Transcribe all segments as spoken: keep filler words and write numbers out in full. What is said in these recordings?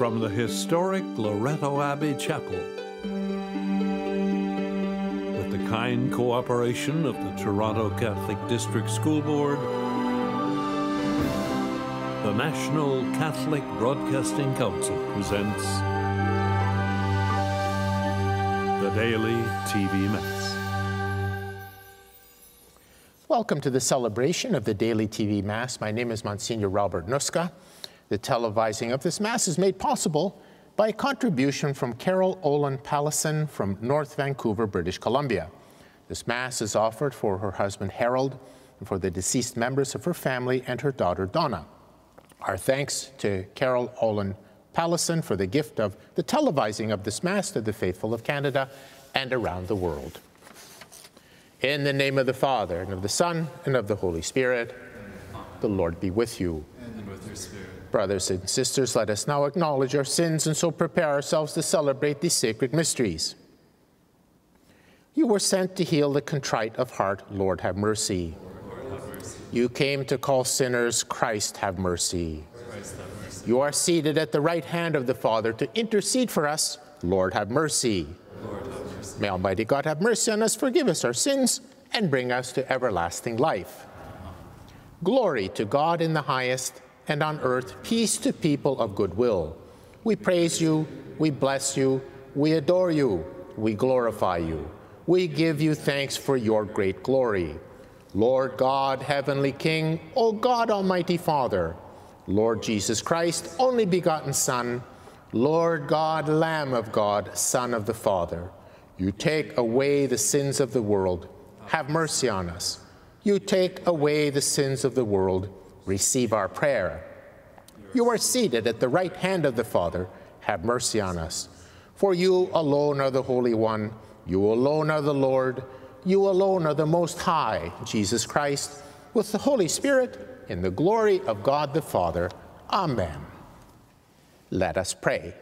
from the historic Loreto Abbey Chapel. With the kind cooperation of the Toronto Catholic District School Board, the National Catholic Broadcasting Council presents The Daily T V Mass. Welcome to the celebration of the Daily T V Mass. My name is Monsignor Robert Nusca. The televising of this Mass is made possible by a contribution from Carol Olin Pallison from North Vancouver, British Columbia. This Mass is offered for her husband Harold and for the deceased members of her family and her daughter Donna. Our thanks to Carol Olin Pallison for the gift of the televising of this Mass to the faithful of Canada and around the world. In the name of the Father, and of the Son, and of the Holy Spirit, the Lord be with you. And with your spirit. Brothers and sisters, let us now acknowledge our sins and so prepare ourselves to celebrate these sacred mysteries. You were sent to heal the contrite of heart. Lord, have mercy. Lord, have mercy. You came to call sinners. Christ, have mercy. Christ, have mercy. You are seated at the right hand of the Father to intercede for us. Lord, have mercy. Lord, have mercy. May Almighty God have mercy on us, forgive us our sins, and bring us to everlasting life. Amen. Glory to God in the highest, and on earth peace to people of good will. We praise you, we bless you, we adore you, we glorify you. We give you thanks for your great glory. Lord God, heavenly King, O God, almighty Father, Lord Jesus Christ, only begotten Son, Lord God, Lamb of God, Son of the Father, you take away the sins of the world. Have mercy on us. You take away the sins of the world. Receive our prayer. You are seated at the right hand of the Father. Have mercy on us. For you alone are the Holy One. You alone are the Lord. You alone are the Most High, Jesus Christ, with the Holy Spirit, in the glory of God the Father. Amen. Let us pray.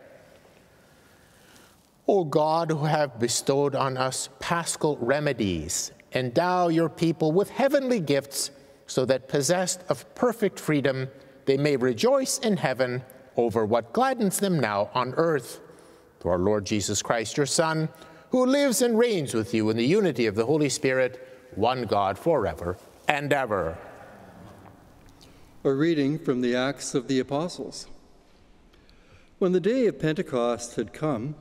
O God, who have bestowed on us paschal remedies, endow your people with heavenly gifts so that, possessed of perfect freedom, they may rejoice in heaven over what gladdens them now on earth. Through our Lord Jesus Christ, your Son, who lives and reigns with you in the unity of the Holy Spirit, one God, forever and ever. A reading from the Acts of the Apostles. When the day of Pentecost had come,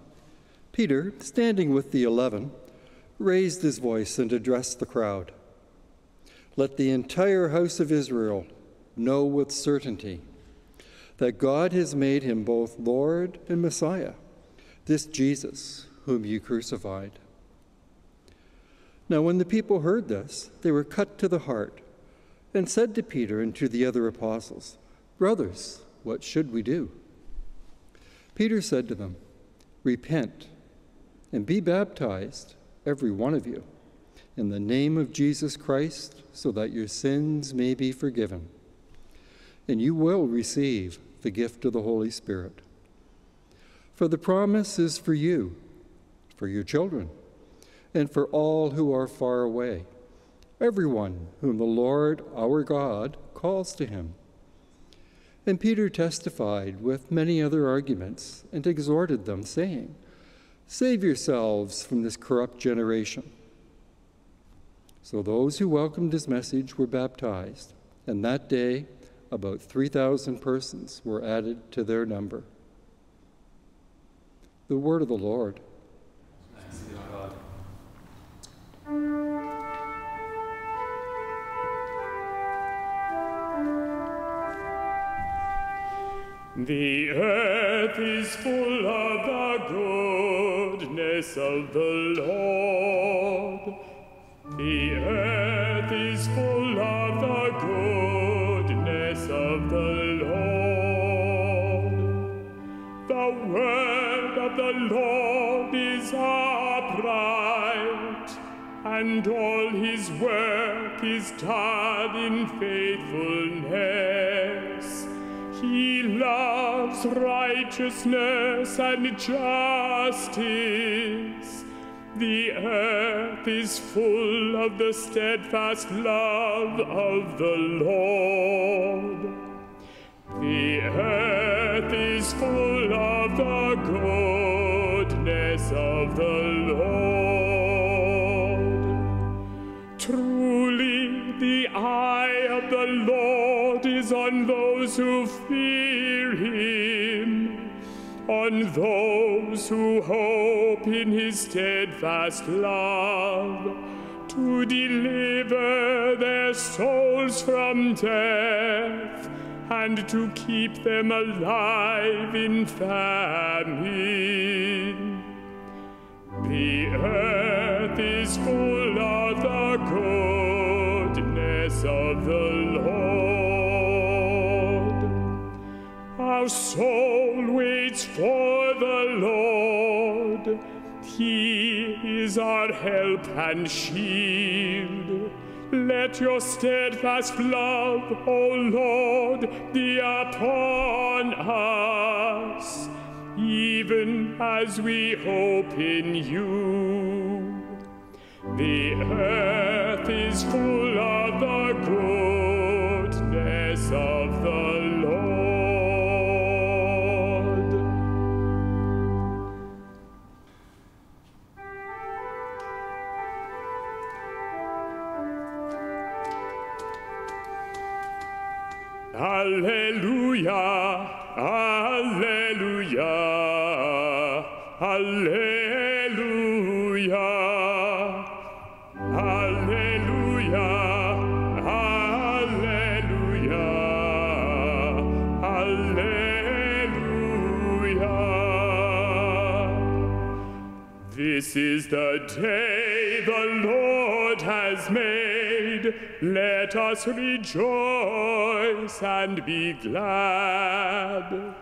Peter, standing with the eleven, raised his voice and addressed the crowd. Let the entire house of Israel know with certainty that God has made him both Lord and Messiah, this Jesus whom you crucified. Now when the people heard this, they were cut to the heart and said to Peter and to the other apostles, "Brothers, what should we do?" Peter said to them, "Repent and be baptized, every one of you, in the name of Jesus Christ, so that your sins may be forgiven, and you will receive the gift of the Holy Spirit. For the promise is for you, for your children, and for all who are far away, everyone whom the Lord our God calls to him." And Peter testified with many other arguments and exhorted them, saying, "Save yourselves from this corrupt generation." So those who welcomed his message were baptized, and that day about three thousand persons were added to their number. The word of the Lord. Thanks be to God. The earth is full of the goodness of the Lord. The earth is full of the goodness of the Lord. The word of the Lord is upright, and all his work is done in faithfulness. He loves righteousness and justice. The earth is full of the steadfast love of the Lord. The earth is full of of the goodness of the Lord. Truly the eye of the Lord is on those who fear him, on those who hope in his steadfast love, to deliver their souls from death, and to keep them alive in famine. The earth is full of the goodness of the Lord. Our soul waits for the Lord. He is our help and shield. Let your steadfast love, O Lord, be upon us, even as we hope in you. The earth is full of the goodness of the Lord. Alleluia, alleluia, alleluia, alleluia, alleluia, alleluia. This is the day the Lord has made. Let us rejoice and be glad.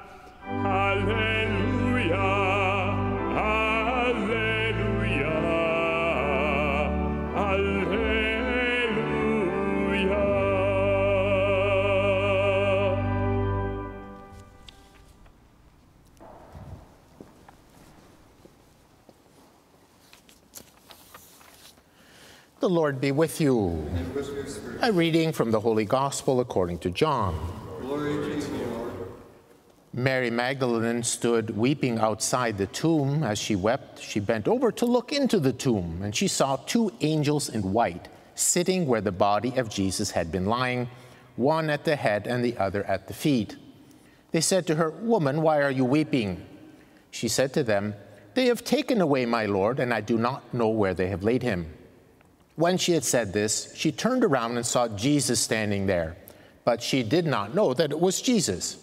Alleluia, alleluia, alleluia. The Lord be with you. A reading from the Holy Gospel according to John. Glory to you, Lord. Mary Magdalene stood weeping outside the tomb. As she wept, she bent over to look into the tomb, and she saw two angels in white sitting where the body of Jesus had been lying, one at the head and the other at the feet. They said to her, "Woman, why are you weeping?" She said to them, "They have taken away my Lord, and I do not know where they have laid him." When she had said this, she turned around and saw Jesus standing there, but she did not know that it was Jesus.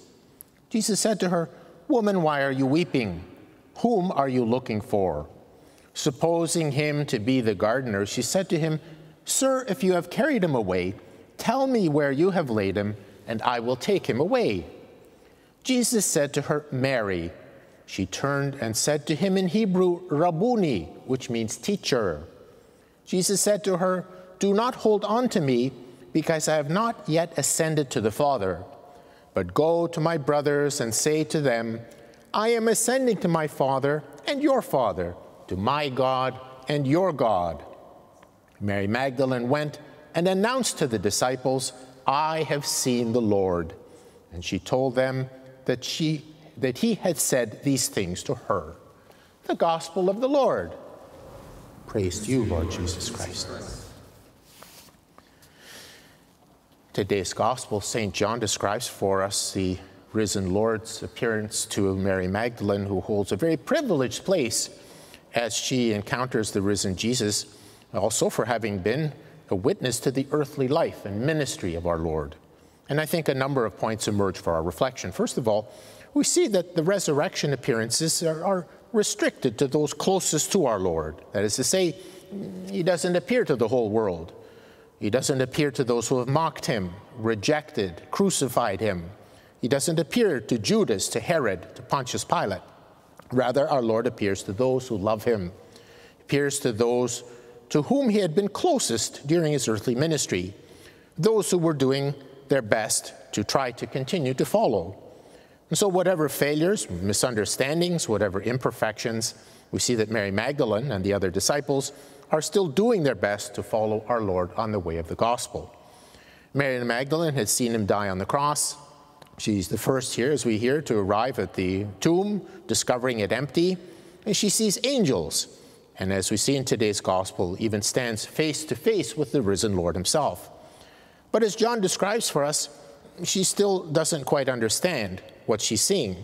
Jesus said to her, "Woman, why are you weeping? Whom are you looking for?" Supposing him to be the gardener, she said to him, "Sir, if you have carried him away, tell me where you have laid him, and I will take him away." Jesus said to her, "Mary." She turned and said to him in Hebrew, "Rabboni," which means teacher. Jesus said to her, "Do not hold on to me, because I have not yet ascended to the Father. But go to my brothers and say to them, I am ascending to my Father and your Father, to my God and your God." Mary Magdalene went and announced to the disciples, "I have seen the Lord." And she told them that, she, that he had said these things to her. The Gospel of the Lord. Praise to you, Lord Jesus Christ. Today's Gospel, Saint John describes for us the risen Lord's appearance to Mary Magdalene, who holds a very privileged place as she encounters the risen Jesus, also for having been a witness to the earthly life and ministry of our Lord. And I think a number of points emerge for our reflection. First of all, we see that the resurrection appearances are, are restricted to those closest to our Lord. That is to say, he doesn't appear to the whole world. He doesn't appear to those who have mocked him, rejected, crucified him. He doesn't appear to Judas, to Herod, to Pontius Pilate. Rather, our Lord appears to those who love him. He appears to those to whom he had been closest during his earthly ministry, those who were doing their best to try to continue to follow. And so whatever failures, misunderstandings, whatever imperfections, we see that Mary Magdalene and the other disciples are still doing their best to follow our Lord on the way of the gospel. Mary Magdalene had seen him die on the cross. She's the first here, as we hear, to arrive at the tomb, discovering it empty, and she sees angels. And as we see in today's gospel, even stands face to face with the risen Lord himself. But as John describes for us, she still doesn't quite understand what she's seeing.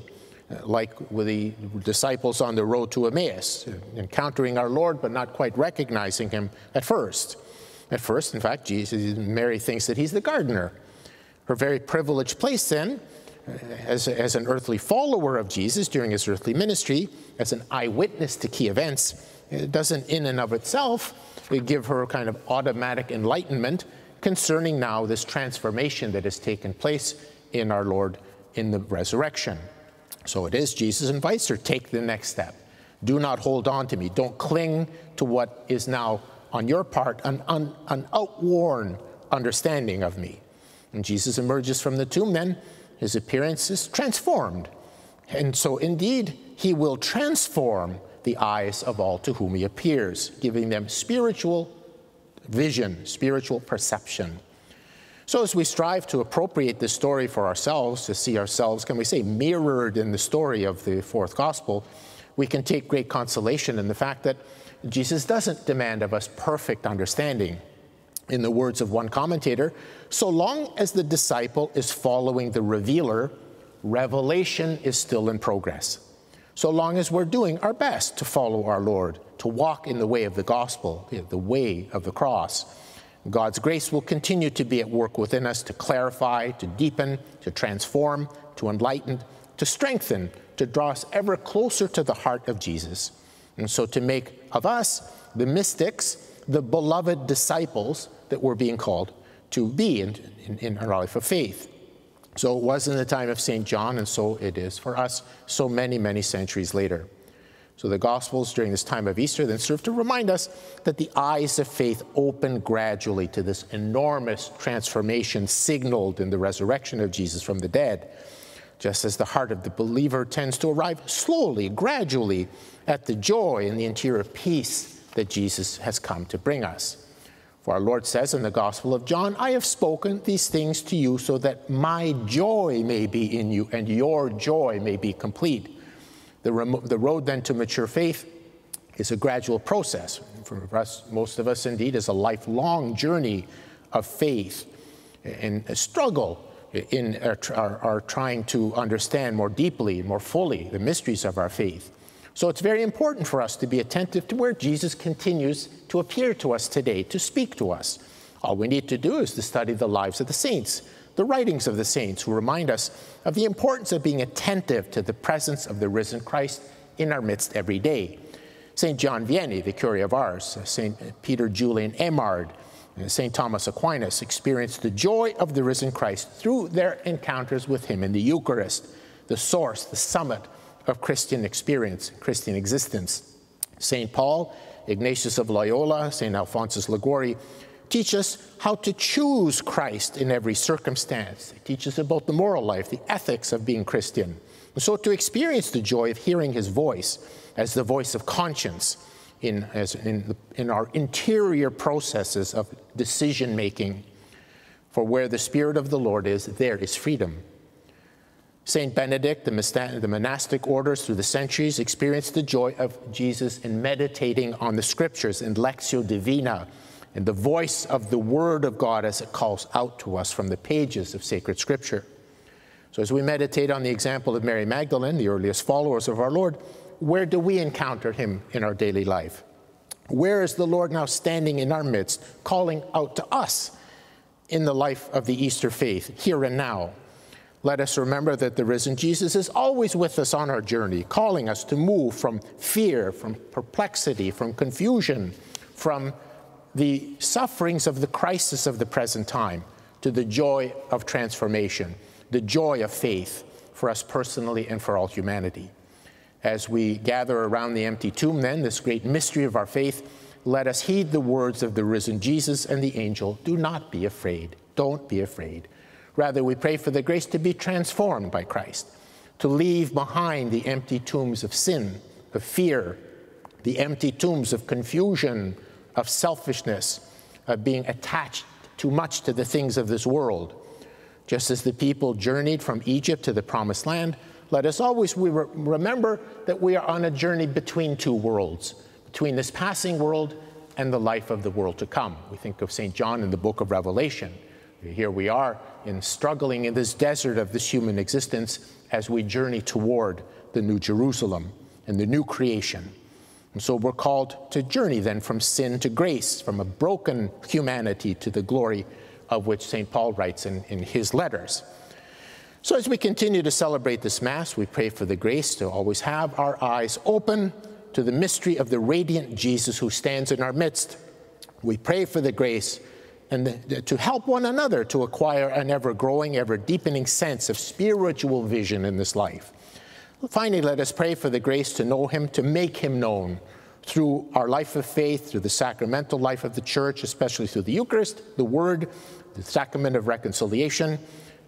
Like with the disciples on the road to Emmaus, encountering our Lord, but not quite recognizing him at first. At first, in fact, Jesus, Mary thinks that he's the gardener. Her very privileged place then, as, as an earthly follower of Jesus during his earthly ministry, as an eyewitness to key events, it doesn't in and of itself give her a kind of automatic enlightenment concerning now this transformation that has taken place in our Lord in the resurrection. So it is, Jesus invites her, take the next step. Do not hold on to me. Don't cling to what is now on your part an, un, an outworn understanding of me. And Jesus emerges from the tomb then, his appearance is transformed. And so indeed, he will transform the eyes of all to whom he appears, giving them spiritual vision, spiritual perception. So as we strive to appropriate this story for ourselves, to see ourselves, can we say, mirrored in the story of the fourth gospel, we can take great consolation in the fact that Jesus doesn't demand of us perfect understanding. In the words of one commentator, so long as the disciple is following the revealer, revelation is still in progress. So long as we're doing our best to follow our Lord, to walk in the way of the gospel, the way of the cross, God's grace will continue to be at work within us to clarify, to deepen, to transform, to enlighten, to strengthen, to draw us ever closer to the heart of Jesus. And so to make of us, the mystics, the beloved disciples that we're being called to be in, in, in our life of faith. So it was in the time of Saint John, and so it is for us so many, many centuries later. So the Gospels during this time of Easter then serve to remind us that the eyes of faith open gradually to this enormous transformation signaled in the resurrection of Jesus from the dead, just as the heart of the believer tends to arrive slowly, gradually, at the joy and the interior peace that Jesus has come to bring us. For our Lord says in the Gospel of John, I have spoken these things to you so that my joy may be in you and your joy may be complete. The, the road then to mature faith is a gradual process. For us, most of us indeed, is a lifelong journey of faith and a struggle in our, our, our trying to understand more deeply, more fully the mysteries of our faith. So it's very important for us to be attentive to where Jesus continues to appear to us today, to speak to us. All we need to do is to study the lives of the saints, the writings of the saints, who remind us of the importance of being attentive to the presence of the risen Christ in our midst every day. Saint John Vianney, the Curé of Ars, Saint Peter Julian Eymard, and Saint Thomas Aquinas experienced the joy of the risen Christ through their encounters with him in the Eucharist, the source, the summit of Christian experience, Christian existence. Saint Paul, Ignatius of Loyola, Saint Alphonsus Liguori teach us how to choose Christ in every circumstance. They teach us about the moral life, the ethics of being Christian. And so to experience the joy of hearing his voice as the voice of conscience in, as in, the, in our interior processes of decision-making. For where the Spirit of the Lord is, there is freedom. Saint Benedict, the monastic orders through the centuries, experienced the joy of Jesus in meditating on the scriptures in Lectio Divina, and the voice of the Word of God as it calls out to us from the pages of sacred scripture. So as we meditate on the example of Mary Magdalene, the earliest followers of our Lord, where do we encounter him in our daily life? Where is the Lord now standing in our midst, calling out to us in the life of the Easter faith, here and now? Let us remember that the risen Jesus is always with us on our journey, calling us to move from fear, from perplexity, from confusion, from the sufferings of the crisis of the present time to the joy of transformation, the joy of faith for us personally and for all humanity. As we gather around the empty tomb then, this great mystery of our faith, let us heed the words of the risen Jesus and the angel, do not be afraid, don't be afraid. Rather, we pray for the grace to be transformed by Christ, to leave behind the empty tombs of sin, of fear, the empty tombs of confusion, of selfishness, of being attached too much to the things of this world, Just as the people journeyed from Egypt to the Promised Land, let us always we re remember that we are on a journey between two worlds, between this passing world and the life of the world to come. We think of Saint John in the book of Revelation. Here we are in struggling in this desert of this human existence as we journey toward the New Jerusalem and the new creation. And so we're called to journey then from sin to grace, from a broken humanity to the glory of which Saint Paul writes in, in his letters. So as we continue to celebrate this Mass, we pray for the grace to always have our eyes open to the mystery of the radiant Jesus who stands in our midst. We pray for the grace and the, to help one another to acquire an ever-growing, ever-deepening sense of spiritual vision in this life. Finally, let us pray for the grace to know him, to make him known through our life of faith, through the sacramental life of the Church, especially through the Eucharist, the Word, the Sacrament of Reconciliation.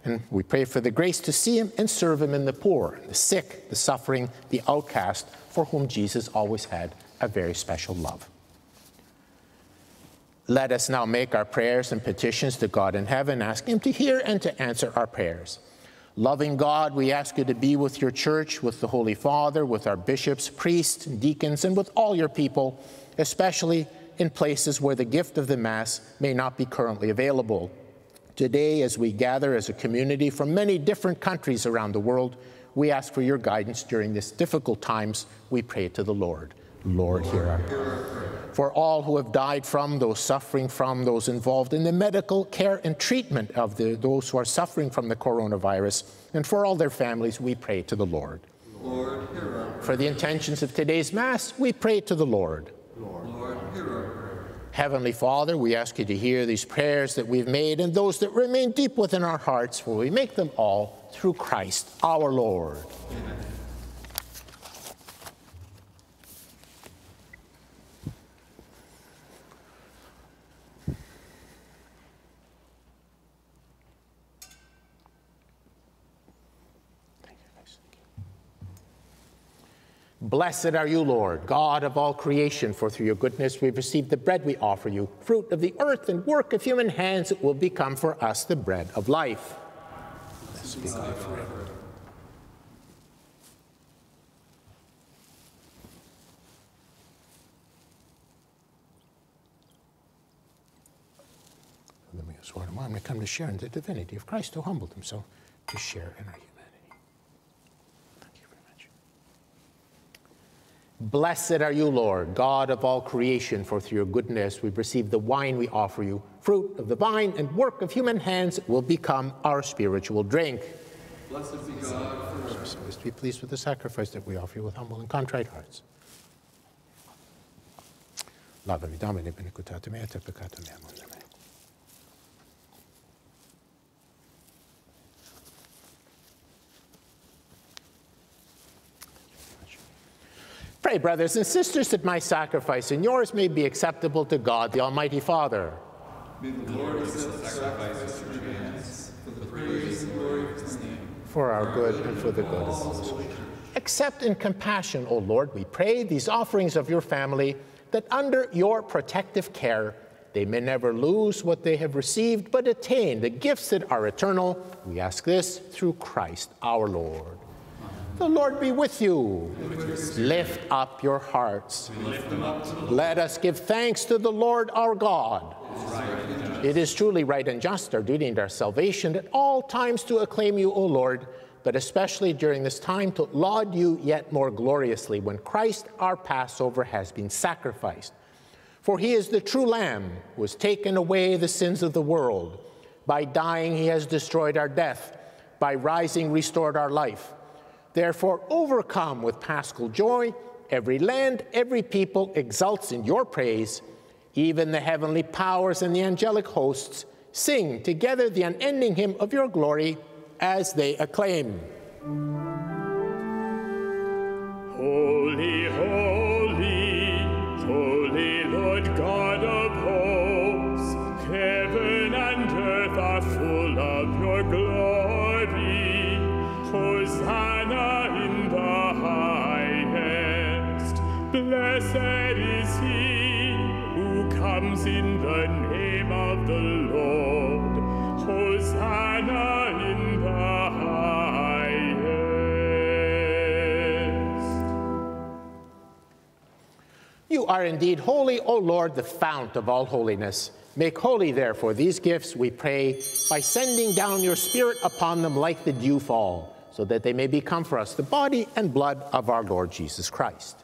And we pray for the grace to see him and serve him in the poor, the sick, the suffering, the outcast, for whom Jesus always had a very special love. Let us now make our prayers and petitions to God in heaven, ask him to hear and to answer our prayers. Loving God, we ask you to be with your Church, with the Holy Father, with our bishops, priests, deacons, and with all your people, especially in places where the gift of the Mass may not be currently available. Today, as we gather as a community from many different countries around the world, we ask for your guidance during these difficult times. We pray to the Lord. Lord, hear our prayer. For all who have died from, those suffering from, those involved in the medical care and treatment of the, those who are suffering from the coronavirus, and for all their families, we pray to the Lord. Lord, hear our prayer. For the intentions of today's Mass, we pray to the Lord. Lord, Lord, hear our prayer. Heavenly Father, we ask you to hear these prayers that we've made and those that remain deep within our hearts, for we make them all through Christ our Lord. Amen. Blessed are you, Lord, God of all creation, for through your goodness we've received the bread we offer you, fruit of the earth and work of human hands, it will become for us the bread of life. Blessed be God forever. Let me swear to mind, we come to share in the divinity of Christ, who humbled himself to share in our humanity. Blessed are you, Lord, God of all creation, for through your goodness we've received the wine we offer you. Fruit of the vine and work of human hands will become our spiritual drink. Blessed be God forever. So as to be pleased with the sacrifice that we offer you with humble and contrite hearts. Laudavi Domini benedicatum et peccatum meam. Pray, brothers and sisters, that my sacrifice and yours may be acceptable to God, the Almighty Father. May the Lord accept the sacrifice of your hands for the praise and glory of his name, for our good and for the good of all his Holy Church. Accept in compassion, O Lord, we pray, these offerings of your family, that under your protective care they may never lose what they have received, but attain the gifts that are eternal. We ask this through Christ our Lord. The Lord be with you. With lift up your hearts. Lift them up to the Lord. Let us give thanks to the Lord our God. It is, right it is truly right and just, our duty and our salvation, at all times to acclaim you, O Lord, but especially during this time to laud you yet more gloriously when Christ our Passover has been sacrificed. For he is the true Lamb who has taken away the sins of the world. By dying he has destroyed our death. By rising restored our life. Therefore, overcome with paschal joy, every land, every people exults in your praise. Even the heavenly powers and the angelic hosts sing together the unending hymn of your glory as they acclaim. Holy, holy, holy Lord God of hosts, heaven and earth are full of your glory. Hosanna. Blessed is he who comes in the name of the Lord. Hosanna. are indeed holy, O Lord, the fount of all holiness. Make holy, therefore, these gifts, we pray, by sending down your Spirit upon them like the dew fall, so that they may become for us the body and blood of our Lord Jesus Christ.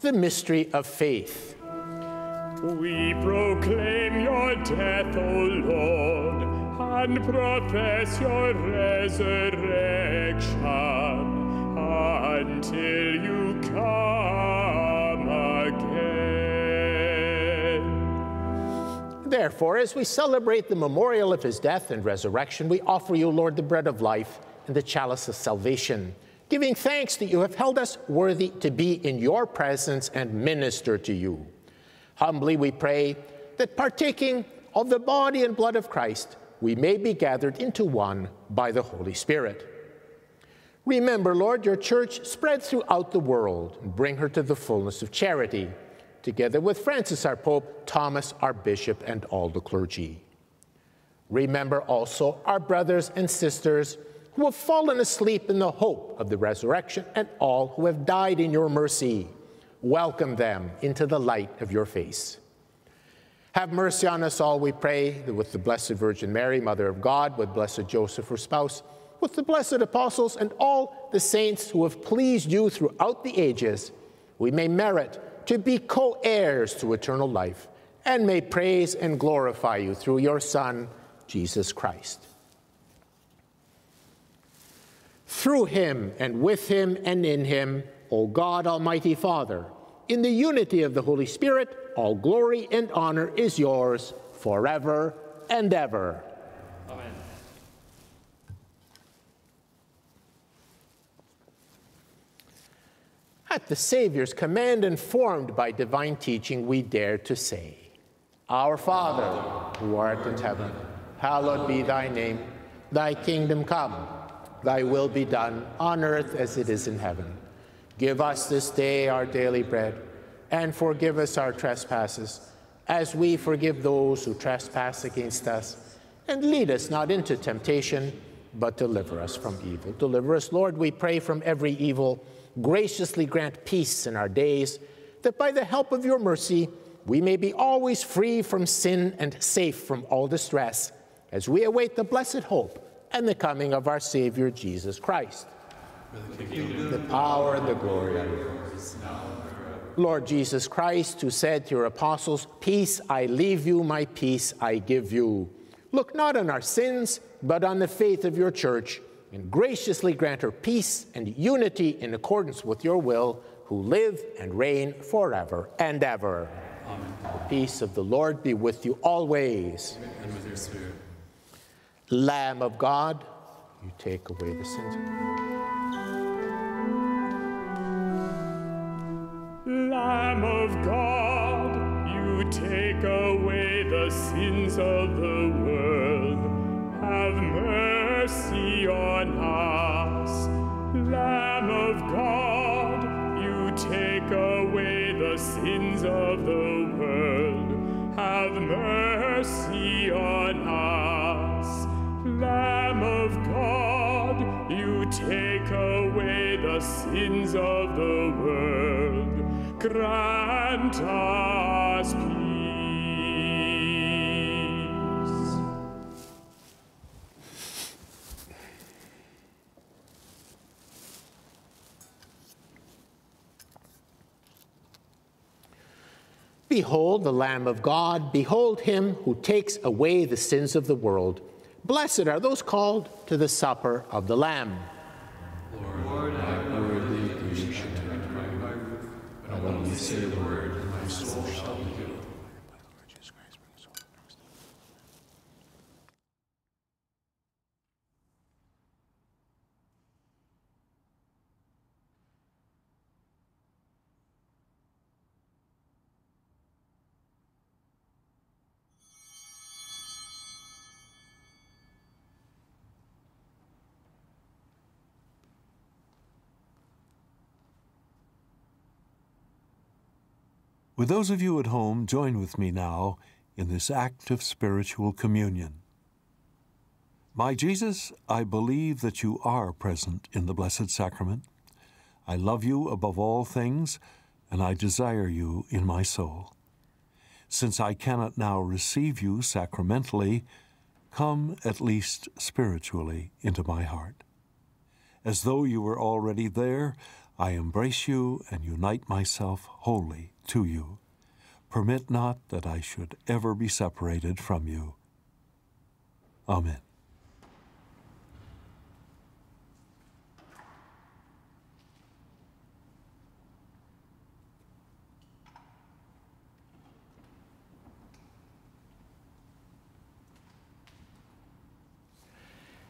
The mystery of faith. We proclaim your death, O Lord, and profess your resurrection until you come again. Therefore, as we celebrate the memorial of his death and resurrection, we offer you, Lord, the bread of life and the chalice of salvation, giving thanks that you have held us worthy to be in your presence and minister to you. Humbly we pray that, partaking of the body and blood of Christ, we may be gathered into one by the Holy Spirit. Remember, Lord, your church spread throughout the world, and bring her to the fullness of charity, together with Francis our Pope, Thomas our Bishop, and all the clergy. Remember also our brothers and sisters who have fallen asleep in the hope of the resurrection, and all who have died in your mercy. Welcome them into the light of your face. Have mercy on us all, we pray, that with the Blessed Virgin Mary, Mother of God, with Blessed Joseph, her spouse, with the blessed apostles and all the saints who have pleased you throughout the ages, we may merit to be co-heirs to eternal life, and may praise and glorify you through your Son, Jesus Christ. Through him, and with him, and in him, O God, Almighty Father, in the unity of the Holy Spirit, all glory and honor is yours forever and ever. Amen. At the Savior's command and formed by divine teaching, we dare to say, "Our Father, who art in heaven, hallowed be thy name. Thy kingdom come. Thy will be done on earth as it is in heaven. Give us this day our daily bread, and forgive us our trespasses, as we forgive those who trespass against us. And lead us not into temptation, but deliver us from evil." Deliver us, Lord, we pray, from every evil. Graciously grant peace in our days, that by the help of your mercy we may be always free from sin and safe from all distress, as we await the blessed hope and the coming of our Savior, Jesus Christ. The, kingdom, the power and the glory are yours, now and forever. Lord Jesus Christ, who said to your apostles, "Peace I leave you, my peace I give you," look not on our sins, but on the faith of your church, and graciously grant her peace and unity in accordance with your will, who live and reign forever and ever. Amen. The peace of the Lord be with you always. And with your spirit. Lamb of God, you take away the sins. Lamb of God, you take away the sins of the world. Have mercy on us. Lamb of God, you take away the sins of the world. Have mercy on us. Lamb of God, you take away the sins of the world. Grant us peace. behold the Lamb of God, behold him who takes away the sins of the world. Blessed are those called to the supper of the Lamb. Lord, I am worthy that you should enter my roof, but I will only say the word, and my soul shall be healed. Would those of you at home join with me now in this act of spiritual communion? My Jesus, I believe that you are present in the Blessed Sacrament. I love you above all things, and I desire you in my soul. Since I cannot now receive you sacramentally, come at least spiritually into my heart. As though you were already there, I embrace you and unite myself wholly to you. Permit not that I should ever be separated from you. Amen.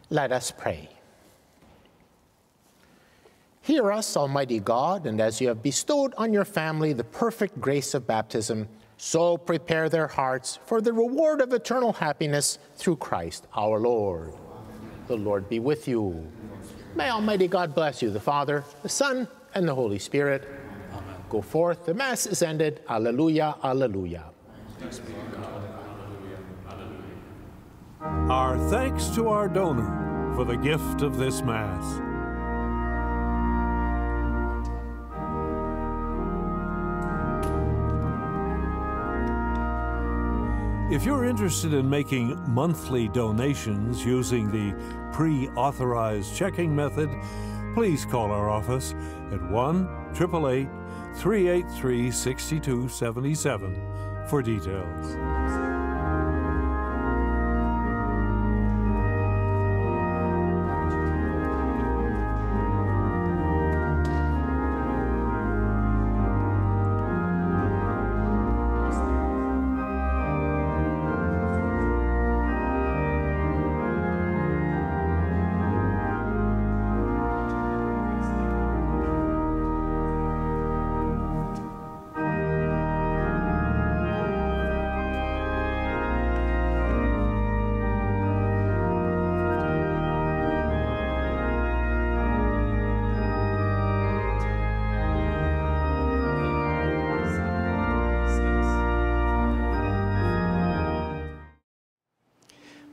Let us pray. Hear us, Almighty God, and as you have bestowed on your family the perfect grace of baptism, so prepare their hearts for the reward of eternal happiness through Christ our Lord. Amen. The Lord be with you. May Almighty God bless you, the Father, the Son, and the Holy Spirit. Amen. Go forth. The Mass is ended. Alleluia, alleluia. Thanks be to God. Alleluia, alleluia. Our thanks to our donor for the gift of this Mass. If you're interested in making monthly donations using the pre-authorized checking method, please call our office at one, triple eight, three eight three, six two seven seven for details.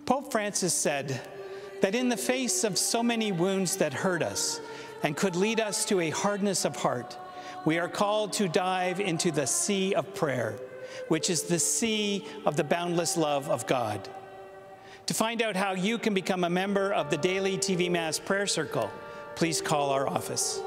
Pope Francis said that in the face of so many wounds that hurt us and could lead us to a hardness of heart, we are called to dive into the sea of prayer, which is the sea of the boundless love of God. To find out how you can become a member of the Daily T V Mass Prayer Circle, please call our office.